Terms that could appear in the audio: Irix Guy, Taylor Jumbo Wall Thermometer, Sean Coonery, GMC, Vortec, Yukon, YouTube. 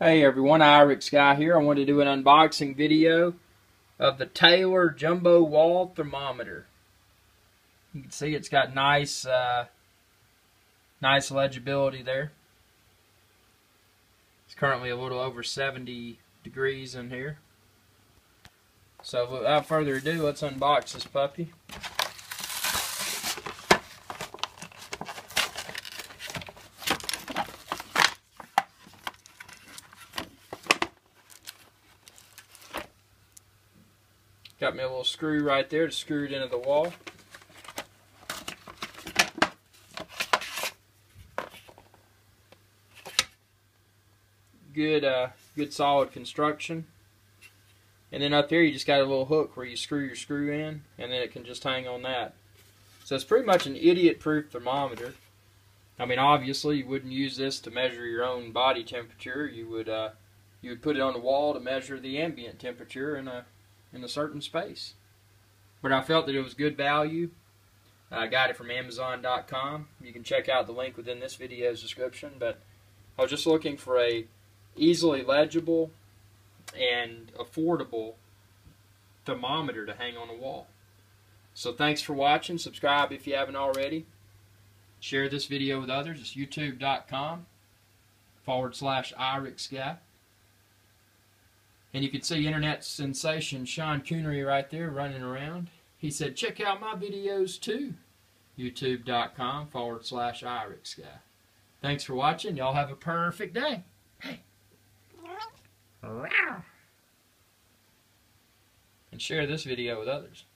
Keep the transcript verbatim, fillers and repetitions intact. Hey everyone, Irix Guy here. I wanted to do an unboxing video of the Taylor Jumbo Wall Thermometer. You can see it's got nice, uh, nice legibility there. It's currently a little over seventy degrees in here. So without further ado, let's unbox this puppy. Got me a little screw right there to screw it into the wall. Good, uh, good solid construction. And then up here you just got a little hook where you screw your screw in, and then it can just hang on that. So it's pretty much an idiot-proof thermometer. I mean, obviously you wouldn't use this to measure your own body temperature. You would, uh, you would put it on the wall to measure the ambient temperature in a in a certain space. But I felt that it was good value. I got it from Amazon dot com. You can check out the link within this video's description, but I was just looking for a easily legible and affordable thermometer to hang on the wall. So thanks for watching. Subscribe if you haven't already. Share this video with others. It's youtube.com forward slash Irix Guy. And you can see internet sensation Sean Coonery right there running around. He said, check out my videos too. YouTube.com forward slash Irix Guy. Thanks for watching. Y'all have a perfect day. Hey. And share this video with others.